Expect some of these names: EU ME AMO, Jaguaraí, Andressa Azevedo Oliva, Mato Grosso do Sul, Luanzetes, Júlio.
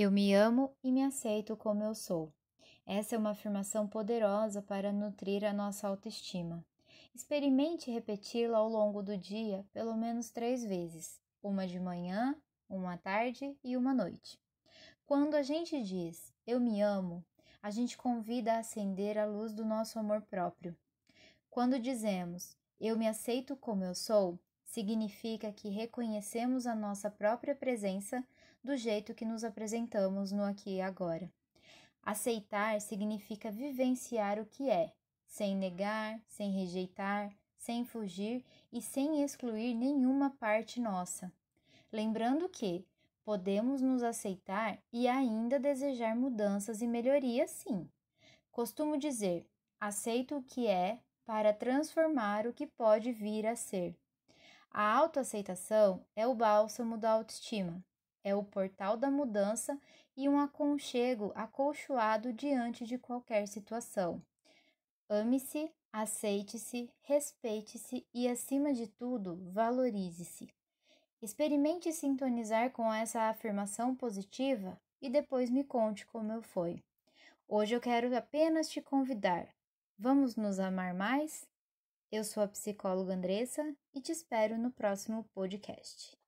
Eu me amo e me aceito como eu sou. Essa é uma afirmação poderosa para nutrir a nossa autoestima. Experimente repeti-la ao longo do dia pelo menos 3 vezes, uma de manhã, uma à tarde e uma à noite. Quando a gente diz, eu me amo, a gente convida a acender a luz do nosso amor próprio. Quando dizemos, eu me aceito como eu sou, significa que reconhecemos a nossa própria presença do jeito que nos apresentamos no aqui e agora. Aceitar significa vivenciar o que é, sem negar, sem rejeitar, sem fugir e sem excluir nenhuma parte nossa. Lembrando que podemos nos aceitar e ainda desejar mudanças e melhorias, sim. Costumo dizer, aceito o que é para transformar o que pode vir a ser. A autoaceitação é o bálsamo da autoestima, é o portal da mudança e um aconchego acolchoado diante de qualquer situação. Ame-se, aceite-se, respeite-se e, acima de tudo, valorize-se. Experimente sintonizar com essa afirmação positiva e depois me conte como foi. Hoje eu quero apenas te convidar. Vamos nos amar mais? Eu sou a psicóloga Andressa e te espero no próximo podcast.